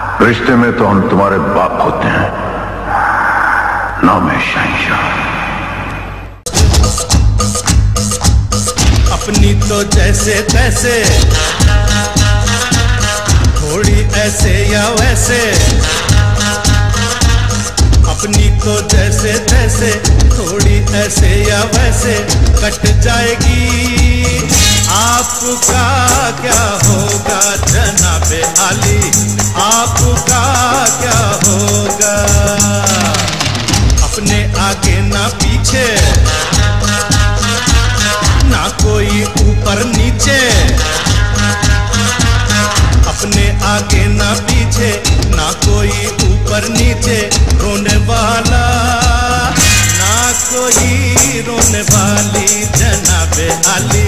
रिश्ते में तो हम तुम्हारे बाप होते हैं, ना मैं शहंशाह। अपनी तो जैसे तैसे, थोड़ी ऐसे या वैसे। अपनी तो जैसे तैसे, थोड़ी ऐसे या वैसे कट जाएगी। आपका क्या होगा जनाबे आली, आपका क्या होगा। अपने आगे ना पीछे, ना कोई ऊपर नीचे। अपने आगे ना पीछे, ना कोई ऊपर नीचे। रोने वाला ना कोई रोने वाली जनाबे आली।